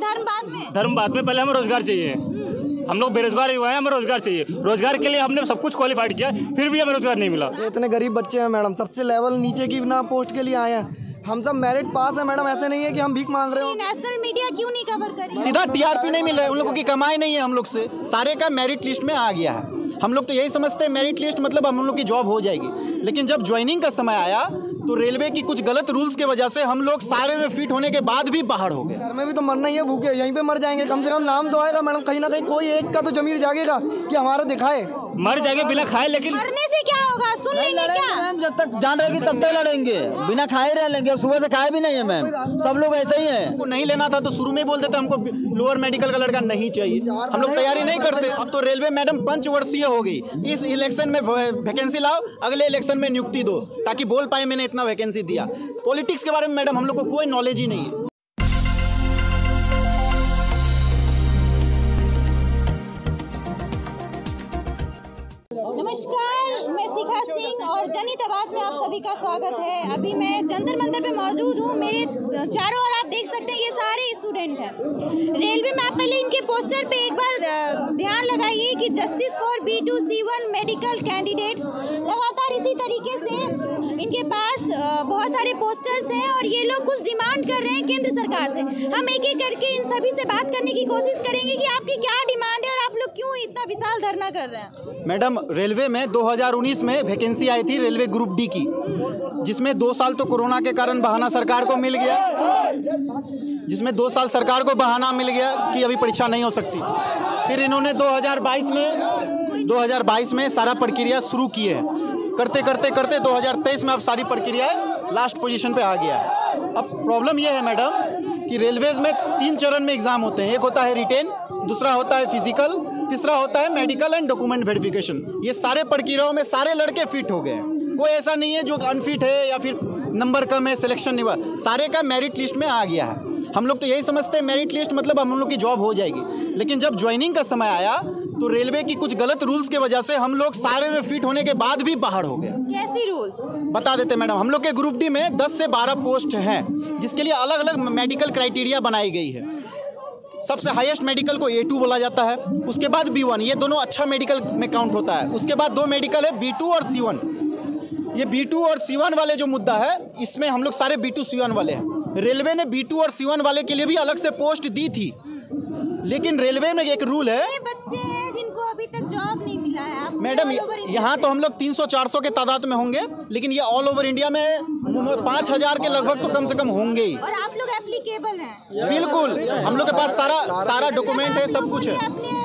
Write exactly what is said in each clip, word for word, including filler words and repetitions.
धर्म बाद में धर्म बाद में पहले हमें रोजगार चाहिए। हम लोग बेरोजगार हुआ है, हमें रोजगार चाहिए। रोजगार के लिए हमने सब कुछ क्वालिफाइड किया, फिर भी हमें रोजगार नहीं मिला। इतने गरीब बच्चे हैं मैडम, सबसे लेवल नीचे की ना पोस्ट के लिए आए हैं। हम सब मेरिट पास है मैडम, ऐसे नहीं है कि हम भीख मांग रहे हो। नेशनल मीडिया क्यों नहीं कवर कर रही? सीधा टीआरपी नहीं मिला है, उन लोगों की कमाई नहीं है। हम लोग से सारे का मेरिट लिस्ट में आ गया है। हम लोग तो यही समझते हैं मेरिट लिस्ट मतलब हम लोग की जॉब हो जाएगी, लेकिन जब ज्वाइनिंग का समय आया तो रेलवे की कुछ गलत रूल्स के वजह से हम लोग सारे में फिट होने के बाद भी बाहर हो गए। घर में भी तो मरना ही है भूखे, यहीं पे मर जाएंगे। कम से कम नाम तो आएगा मैडम, कहीं ना कहीं कोई एक का तो जमीर जागेगा कि हमारा दिखाए। मर जाएंगे बिना खाए, लेकिन मरने से क्या होगा? सुन लेंगे क्या मैम? जब तक जान रहेगी तब तक लड़ेंगे, बिना खाए रह लेंगे। सुबह से खाए भी नहीं है मैम, सब लोग ऐसे ही है। नहीं लेना था तो शुरू में बोल देते हमको लोअर मेडिकल का लड़का नहीं चाहिए, हम लोग तैयारी नहीं करते। अब तो रेलवे मैडम पंचवर्षीय हो गई, इस इलेक्शन में वैकेंसी लाओ, अगले इलेक्शन में नियुक्ति दो, ताकि बोल पाए मैंने इतना वैकेंसी दिया। पॉलिटिक्स के बारे में मैडम हम लोग को कोई नॉलेज ही नहीं है। नमस्कार, मैं शिखा सिंह और जनित आवाज में आप सभी का स्वागत है। अभी मैं जंतर मंतर पे मौजूद हूँ। मेरे चारों ओर आप देख सकते हैं ये सारे स्टूडेंट हैं रेलवे में। आप पहले इनके पोस्टर पे एक बार ध्यान लगाइए कि justice for B two C one medical candidates, लगातार इसी तरीके से इनके पास बहुत सारे पोस्टर्स हैं और ये लोग कुछ डिमांड कर रहे हैं केंद्र सरकार से। हम एक एक करके इन सभी से बात करने की कोशिश करेंगे कि आपकी क्या डिमांड है और आप लोग क्यों इतना विशाल धरना कर रहे हैं। मैडम, रेलवे में दो हज़ार उन्नीस में वैकेंसी आई थी रेलवे ग्रुप डी की, जिसमें दो साल तो कोरोना के कारण बहाना सरकार को मिल गया, जिसमें दो साल सरकार को बहाना मिल गया कि अभी परीक्षा नहीं हो सकती। फिर इन्होंने दो हज़ार बाईस में सारा प्रक्रिया शुरू की है, करते करते करते दो हज़ार तेईस में अब सारी प्रक्रिया लास्ट पोजीशन पे आ गया है। अब प्रॉब्लम यह है मैडम कि रेलवेज में तीन चरण में एग्जाम होते हैं। एक होता है रिटेन, दूसरा होता है फिजिकल, तीसरा होता है मेडिकल एंड डॉक्यूमेंट वेरिफिकेशन। ये सारे प्रक्रियाओं में सारे लड़के फिट हो गए हैं, कोई ऐसा नहीं है जो अनफिट है या फिर नंबर कम है, सिलेक्शन नहीं हुआ। सारे का मेरिट लिस्ट में आ गया है। हम लोग तो यही समझते हैं मेरिट लिस्ट मतलब हम लोग की जॉब हो जाएगी, लेकिन जब ज्वाइनिंग का समय आया तो रेलवे की कुछ गलत रूल्स के वजह से हम लोग सारे में फिट होने के बाद भी बाहर हो गए। कैसी रूल्स? बता देते मैडम, हम लोग के ग्रुप डी में दस से बारह पोस्ट हैं, जिसके लिए अलग अलग मेडिकल क्राइटेरिया बनाई गई है। सबसे हाईएस्ट मेडिकल को ए टू बोला जाता है, उसके बाद बी वन, ये दोनों अच्छा मेडिकल में काउंट होता है। उसके बाद दो मेडिकल है, बी टू और सी वन। ये बी टू और सी वन वाले जो मुद्दा है, इसमें हम लोग सारे बी टू सी वन वाले हैं। रेलवे ने बी टू और सी वन वाले के लिए भी अलग से पोस्ट दी थी, लेकिन रेलवे में एक रूल है, ये बच्चे हैं जिनको अभी तक जॉब नहीं मिला है। मैडम, यहाँ तो हम लोग तीन सौ चार सौ के तादाद में होंगे, लेकिन ये ऑल ओवर इंडिया में पाँच हज़ार के लगभग तो कम से कम होंगे ही। और आप लोग एप्लीकेबल हैं? बिल्कुल, हम लोग के पास सारा सारा डॉक्यूमेंट है, सब कुछ है।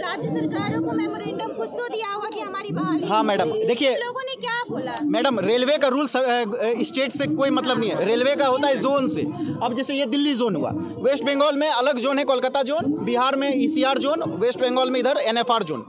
राज्य सरकारों को मेमोरेंडम कुछ तो दिया होगा कि हमारी बहाली। हाँ मैडम, देखिए लोगों ने क्या बोला। मैडम, रेलवे का रूल स्टेट से कोई मतलब नहीं है, रेलवे का होता है जोन से। अब जैसे ये दिल्ली जोन हुआ, वेस्ट बंगाल में अलग जोन है, कोलकाता जोन, बिहार में ईसीआर जोन, वेस्ट बंगाल में इधर एनएफआर जोन।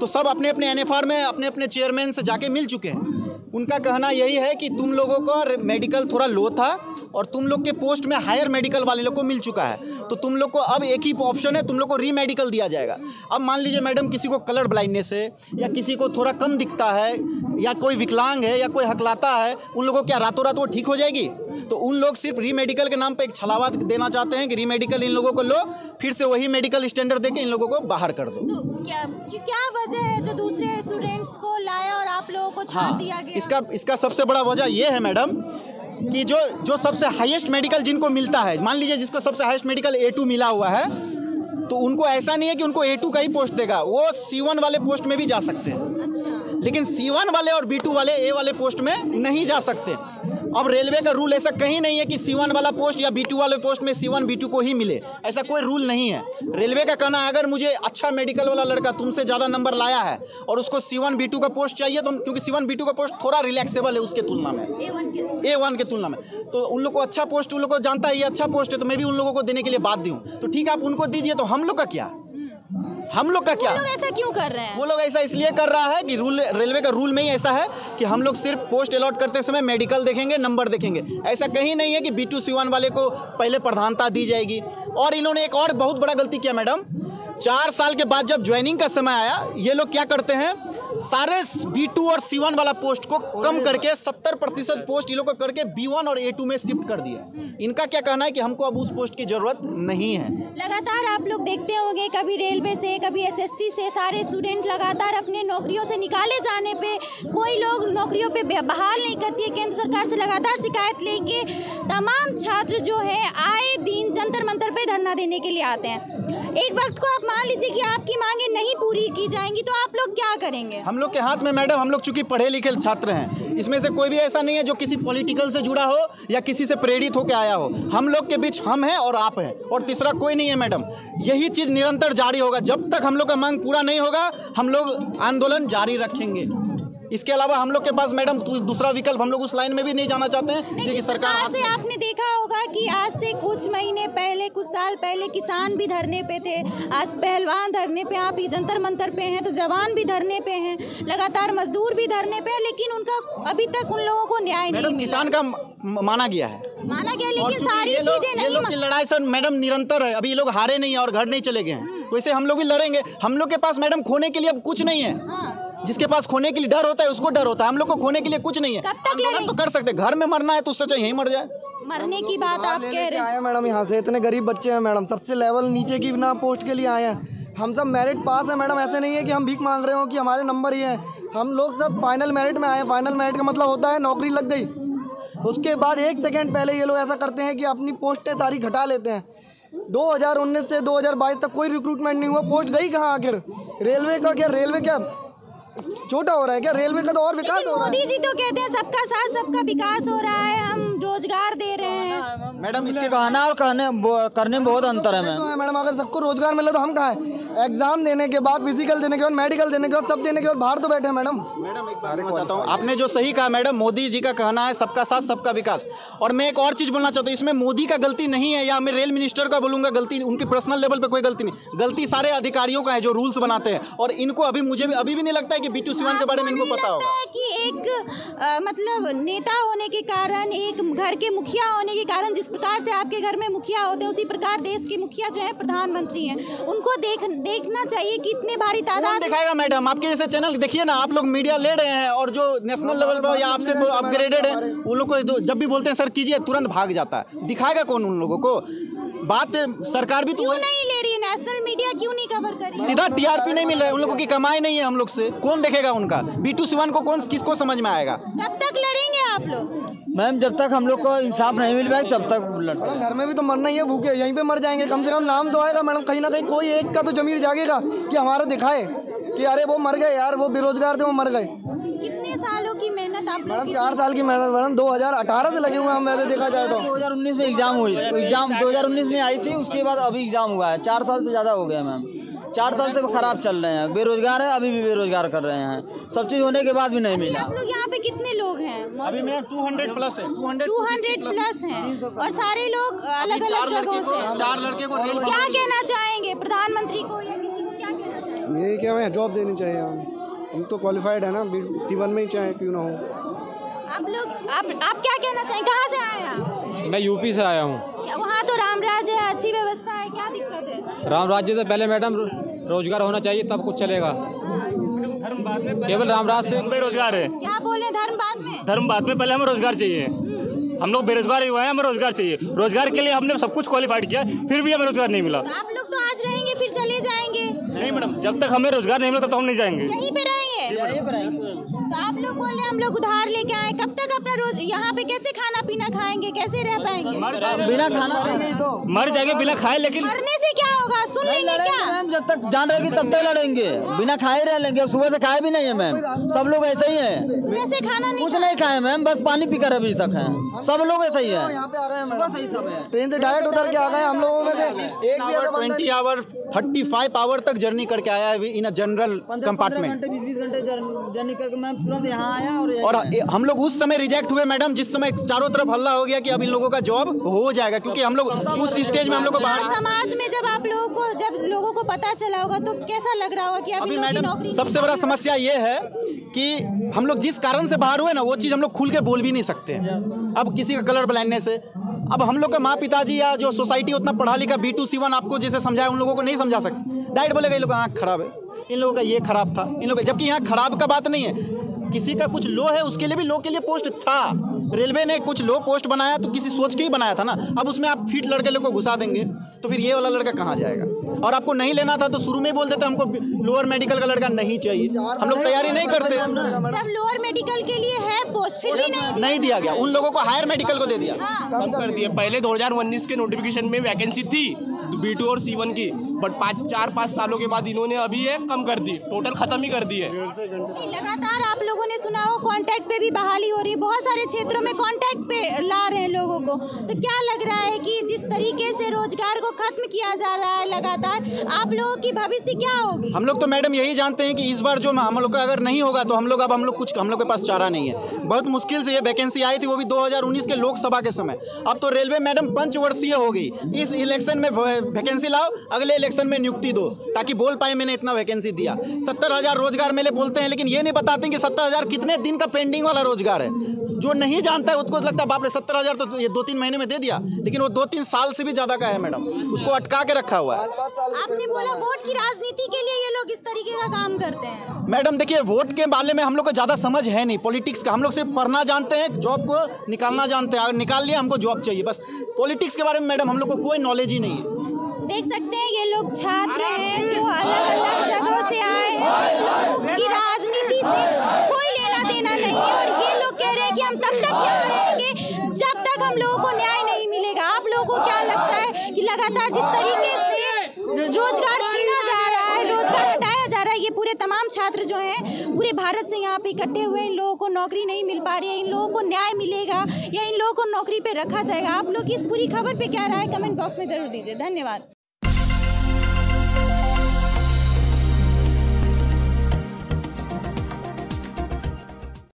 तो सब अपने अपने एनएफआर में अपने अपने चेयरमैन से जाके मिल चुके हैं। उनका कहना यही है कि तुम लोगों का मेडिकल थोड़ा लो था और तुम लोग के पोस्ट में हायर मेडिकल वाले लोग को मिल चुका है, तो तुम लोग को अब एक ही ऑप्शन है, तुम लोग को री मेडिकल दिया जाएगा। अब मान लीजिए मैडम, किसी को कलर ब्लाइंडनेस है या किसी को थोड़ा कम दिखता है या कोई विकलांग है या कोई हकलाता है, उन लोगों को क्या रातों रात वो ठीक हो जाएगी? तो उन लोग सिर्फ री मेडिकल के नाम पर एक छलावा देना चाहते हैं कि री मेडिकल इन लोगों को लो, फिर से वही मेडिकल स्टैंडर्ड दे के इन लोगों को बाहर कर दो। तो क्या क्या वजह है जो दूसरे स्टूडेंट्स को लाया और आप लोगों को छाप दिया गया? इसका इसका सबसे बड़ा वजह यह है मैडम कि जो जो सबसे हाईएस्ट मेडिकल जिनको मिलता है, मान लीजिए जिसको सबसे हाईएस्ट मेडिकल ए टू मिला हुआ है, तो उनको ऐसा नहीं है कि उनको ए टू का ही पोस्ट देगा, वो सी वन वाले पोस्ट में भी जा सकते हैं। अच्छा। लेकिन सी वन वाले और बी टू वाले ए वाले पोस्ट में नहीं जा सकते। अब रेलवे का रूल ऐसा कहीं नहीं है कि सी वन वाला पोस्ट या बी टू वाले पोस्ट में सी वन बी टू को ही मिले, ऐसा कोई रूल नहीं है। रेलवे का कहना है अगर मुझे अच्छा मेडिकल वाला लड़का तुमसे ज़्यादा नंबर लाया है और उसको सी वन बी टू का पोस्ट चाहिए, तो क्योंकि सी वन बी टू का पोस्ट थोड़ा रिलैक्सेबल है उसके तुलना में, ए वन के तुलना में, तो उन लोग को अच्छा पोस्ट, उन लोग को जानता है ये अच्छा पोस्ट है, तो मैं भी उन लोगों को देने के लिए बाध्य हूँ। तो ठीक है, आप उनको दीजिए, तो हम लोग का क्या? हम लोग का क्या? वो लोग ऐसा क्यों कर रहे हैं? वो लोग ऐसा इसलिए कर रहा है कि रूल, रेलवे का रूल में ही ऐसा है कि हम लोग सिर्फ पोस्ट अलॉट करते समय मेडिकल देखेंगे, नंबर देखेंगे। ऐसा कहीं नहीं है कि बी टू सी वन वाले को पहले प्रधानता दी जाएगी। और इन्होंने एक और बहुत बड़ा गलती किया मैडम, चार साल के बाद जब ज्वाइनिंग का समय आया, ये लोग क्या करते हैं, सारे बी टू और सी वन वाला पोस्ट को कम करके सत्तर प्रतिशत पोस्ट ये लोग को करके बी वन और ए टू में शिफ्ट कर दिया। इनका क्या कहना है कि हमको अब उस पोस्ट की जरूरत नहीं है। लगातार आप लोग देखते होंगे कभी रेलवे से कभी एसएससी से सारे स्टूडेंट लगातार अपने नौकरियों से निकाले जाने पे, कोई लोग नौकरियों पे बहाल नहीं करती है। केंद्र सरकार से लगातार शिकायत लेके तमाम छात्र जो है आए दिन जंतर मंतर पे धरना देने के लिए आते हैं। एक वक्त को आप मान लीजिए कि आपकी मांगे नहीं पूरी की जाएंगी तो आप लोग क्या करेंगे? हम लोग के हाथ में मैडम, हम लोग चूंकि पढ़े लिखे छात्र हैं, इसमें से कोई भी ऐसा नहीं है जो किसी पॉलिटिकल से जुड़ा हो या किसी से प्रेरित होकर आया हो। हम लोग के बीच हम हैं और आप हैं और तीसरा कोई नहीं है मैडम। यही चीज निरंतर जारी होगा जब तक हम लोग का मांग पूरा नहीं होगा। हम लोग आंदोलन जारी रखेंगे। इसके अलावा हम लोग के पास मैडम दूसरा विकल्प, हम लोग उस लाइन में भी नहीं जाना चाहते हैं क्योंकि सरकार से आपने देखा होगा कि आज से कुछ महीने पहले, कुछ साल पहले किसान भी धरने पे थे, आज पहलवान धरने पे, आप जंतर मंतर पे हैं तो जवान भी धरने पे हैं, लगातार मजदूर भी धरने पे हैं, लेकिन उनका अभी तक उन लोगों को न्याय नहीं। किसान का माना गया है, माना गया, लेकिन सारी चीजें नहीं। ये लोग की लड़ाई सर मैडम निरंतर है। अभी ये लोग हारे नहीं और घर नहीं चले गए हैं, वैसे हम लोग भी लड़ेंगे। हम लोग के पास मैडम खोने के लिए अब कुछ नहीं है। जिसके पास खोने के लिए डर होता है उसको डर होता है, हम लोग को खोने के लिए कुछ नहीं है। आंदोलन तो कर सकते, घर में मरना है तो उससे चाहिए यहीं मर जाए। मरने की बात आप कह रहे हैं मैडम। यहाँ से इतने गरीब बच्चे हैं मैडम, सबसे लेवल नीचे की ना पोस्ट के लिए आए हैं। हम सब मेरिट पास है मैडम, ऐसे नहीं है कि हम भीख मांग रहे हो कि हमारे नंबर ये हैं। हम लोग सब फाइनल मेरिट में आए हैं। फाइनल मेरिट का मतलब होता है नौकरी लग गई, उसके बाद एक सेकेंड पहले ये लोग ऐसा करते हैं कि अपनी पोस्टें सारी घटा लेते हैं। दो हज़ार उन्नीस से दो हज़ार बाईस तक कोई रिक्रूटमेंट नहीं हुआ। पोस्ट गई कहाँ आखिर? रेलवे का क्या, रेलवे क्या छोटा हो रहा है क्या? रेलवे का तो और विकास हो रहा है। मोदी जी तो कहते हैं सबका साथ सबका विकास हो रहा है, हम रोजगार दे रहे हैं। मैडम इसके कहना और कहने करने में बहुत अंतर है मैम। मैडम अगर सबको रोजगार मिले तो हम कहाँ हैं? एग्जाम देने के बाद, फिजिकल देने के बाद, मेडिकल देने के बाद, सब देने के बाद बाहर तो बैठे हैं मैडम। मैडम एक बात कहना चाहता हूँ, आपने जो सही कहा मैडम, मोदी जी का कहना है सबका साथ सबका विकास। और मैं एक और चीज़ बोलना चाहता हूँ, इसमें मोदी का गलती नहीं है या मैं रेल मिनिस्टर का बोलूँगा गलती, उनकी पर्सनल लेवल पर कोई गलती नहीं। गलती सारे अधिकारियों का है जो रूल्स बनाते हैं। और इनको अभी, मुझे अभी भी नहीं लगता है कि बीटू सीवन के बारे में इनको पता होगा कि एक मतलब नेता होने के कारण, एक घर के मुखिया होने के कारण, जिस प्रकार से आपके घर में मुखिया होते हैं उसी प्रकार देश के मुखिया जो है प्रधानमंत्री हैं, उनको देख देखना चाहिए कि इतने भारी तादाद दिखाएगा। मैडम आपके जैसे चैनल देखिए ना, आप लोग मीडिया ले रहे हैं और जो नेशनल लेवल पर या आपसे तो अपग्रेडेड है उन लोग को जब भी बोलते हैं सर कीजिए तुरंत भाग जाता है। दिखाएगा कौन उन लोगों को? बात सरकार भी तो नहीं ले रही है, नेशनल मीडिया क्यों नहीं कवर कर रही है? सीधा टीआरपी नहीं मिल रहा है, उन लोगों की कमाई नहीं है, हम लोग से कौन देखेगा उनका? बीटू सीवन को कौन, किसको समझ में आएगा? कब तक लड़ेंगे आप लोग? मैम जब तक हम लोग को इंसाफ नहीं मिल पाएगा जब तक लड़ते हैं। घर में भी तो मरना ही है, भूखे यहीं पे मर जाएंगे। कम से कम नाम तो आएगा मैडम, कहीं ना कहीं कोई एक का तो जमीर जागेगा कि हमारा दिखाए कि अरे वो मर गए यार, वो बेरोजगार थे, वो मर गए। कितने सालों की मेहनत आप लोग? मैडम चार साल की मेहनत मैडम, दो हज़ार अठारह से लगे हुए हम। मैंने देखा जाए तो दो हज़ार उन्नीस में एग्जाम हुई, एग्जाम दो हज़ार उन्नीस में आई थी, उसके बाद अभी एग्जाम हुआ है। चार साल से ज़्यादा हो गया मैम, चार साल से खराब चल रहे हैं, बेरोजगार है, अभी भी बेरोजगार कर रहे हैं, सब चीज होने के बाद भी नहीं मिला। आप लोग यहाँ पे कितने लोग हैं? अभी मैं दो सौ प्लस है, दो सौ प्लस हैं और सारे लोग अलग अलग जगहों से। चार लड़के को क्या कहना चाहेंगे प्रधानमंत्री को या किसी को, क्या कहना चाहेंगे? यही कि हमें जॉब देनी चाहिए, हम तो क्वालिफाइड है ना, सीवन में ही चाहे क्यों ना हो। आप लोग आप आप क्या कहना चाहेंगे? कहाँ से आए हैं? मैं यूपी से आया हूँ। वहाँ तो राम राज्य है, अच्छी व्यवस्था है, क्या दिक्कत है? राम राज्य से पहले मैडम रोजगार होना चाहिए तब कुछ चलेगा। केवल राम राज्य से बेरोजगार है। क्या बोले? धर्म बात में, धर्म बात में पहले हमें रोजगार चाहिए। हम लोग बेरोजगार हुए हैं, हमें रोजगार चाहिए। रोजगार के लिए हमने सब कुछ क्वालिफाइड किया फिर भी हमें रोजगार नहीं मिला। आप लोग तो आज रहेंगे फिर चले जाएंगे? नहीं मैडम, जब तक हमें रोजगार नहीं मिला तब तक हम नहीं जाएंगे, यहीं पे रहेंगे। तो आप लोग बोल रहे हम लोग उधार लेके आए, कब तक अपना रोज यहाँ पे कैसे खाना पीना खाएंगे, कैसे रह पाएंगे? बिना खाना तो मर जाएंगे, बिना खाए। लेकिन मरने से क्या होगा? सुन लेंगे क्या मैम? जब तक जान रहेगी तब तक लड़ेंगे, बिना खाए रह लेंगे। सुबह से खाए भी नहीं है मैम, सब लोग ऐसे ही है, सुबह से खाना कुछ नहीं खाए मैम, बस पानी पीकर अभी तक है, सब लोग ऐसे ही है। ट्रेन से डायरेक्ट उतर के आ गए हम लोगों में से। Twenty hour thirty five hour तक जर्नी करके आया है इन जनरल कंपार्टमेंट, बीस बीस घंटे जर्नी करके मैम तुरंत यहाँ आया। और और हम लोग उस समय रिजेक्ट हुए मैडम जिस समय चारों तरफ हल्ला हो गया कि अब इन लोगों का जॉब हो जाएगा, क्योंकि हम लोग उस स्टेज में हम लोग को बाहर। समाज में जब आप लोगों को, जब लोगों को पता चला होगा तो कैसा लग रहा होगा कि अभी मैडम सबसे बड़ा समस्या ये है कि हम लोग जिस कारण से बाहर हुए ना वो चीज़ हम लोग खुल के बोल भी नहीं सकते हैं अब किसी का कलर ब्लाइंडने से। अब हम लोग का माँ पिताजी या जो सोसाइटी उतना पढ़ा लिखा बीटू सीवन आपको जैसे समझाया उन लोगों को नहीं समझा सकते, डायरेक्ट बोलेगा ये लोग आँख खराब है। इन लोगों का ये खराब था, इन लोगों का, जबकि यहाँ खराब का बात नहीं है, किसी का कुछ लो है उसके लिए भी लो के लिए पोस्ट था। रेलवे ने कुछ लो पोस्ट बनाया तो किसी सोच के ही बनाया था ना। अब उसमें आप फीट लड़के लोग को घुसा देंगे तो फिर ये वाला लड़का कहाँ जाएगा। और आपको नहीं लेना था तो शुरू में ही बोल देते हमको लोअर मेडिकल का लड़का नहीं चाहिए, हम लोग तैयारी नहीं करते। सब लोअर मेडिकल के लिए है पोस्ट, फिर भी नहीं नहीं दिया गया, उन लोगों को हायर मेडिकल को दे दिया, कम कर दिया। पहले दो हजार उन्नीस के नोटिफिकेशन में वैकेंसी थी बी टू और सी वन की, बट पाँच चार पाँच सालों के बाद इन्होंने अभी ये कम कर दी, टोटल खत्म ही कर दी है। लगातार आप लोगों ने सुना हो कॉन्ट्रैक्ट पे भी बहाली हो रही है, बहुत सारे क्षेत्रों में कॉन्ट्रैक्ट पे ला रहे हैं लोगों को। तो क्या लग रहा है कि जिस तरीके से रोजगार को खत्म किया जा रहा है लगातार, आप लोगों की भविष्य क्या होगी? हम लोग तो मैडम यही जानते हैं कि इस बार जो हम लोग का अगर नहीं होगा तो हम लोग अब हम लोग कुछ हम लोग के पास चारा नहीं है। बहुत मुश्किल से ये वैकेंसी आई थी, वो भी दो हजार उन्नीस के लोकसभा के समय। अब तो रेलवे मैडम पंचवर्षीय हो गई, इस इलेक्शन में वैकेंसी लाओ, अगले इलेक्शन में नियुक्ति दो, ताकि बोल पाए मैंने इतना वैकेंसी दिया। सत्तर हजार रोजगार मेले बोलते हैं, लेकिन ये नहीं बताते कि सत्तर हजार कितने दिन का पेंडिंग वाला रोजगार है। जो नहीं जानता है उसको लगता है बाप रे सत्तर हजार तो ये दो तीन महीने में दे दिया, लेकिन वो दो तीन साल से भी ज्यादा का है मैडम, उसको अटका के रखा हुआ है। आपने बोला वोट की राजनीति के लिए ये लोग इस तरीके का काम करते हैं। मैडम देखिए वोट के बारे में हम लोग को ज्यादा समझ है नहीं पॉलिटिक्स का, हम लोग सिर्फ पढ़ना जानते हैं, जॉब को निकालना जानते हैं, निकाल लिया हमको जॉब चाहिए, बस पॉलिटिक्स के बारे में मैडम हम लोग को कोई नॉलेज ही नहीं है। देख सकते हैं ये लोग छात्र हैं जो अलग अलग जगहों से आए, लोगों की राजनीति से कोई लेना देना नहीं है, और ये लोग कह रहे हैं कि हम तब तक यहाँ रहेंगे जब तक हम लोगों को न्याय नहीं मिलेगा। आप लोगों को क्या लगता है कि लगातार जिस तरीके से रोजगार छीना जा रहा है, रोजगार हटाया जा रहा है, ये पूरे तमाम छात्र जो हैं पूरे भारत से यहाँ पे इकट्ठे हुए, इन लोगों को नौकरी नहीं मिल पा रही है, इन लोगों को न्याय मिलेगा या इन लोगों को नौकरी पे रखा जाएगा? आप लोग की इस पूरी खबर पे क्या राय कमेंट बॉक्स में जरूर दीजिए। धन्यवाद।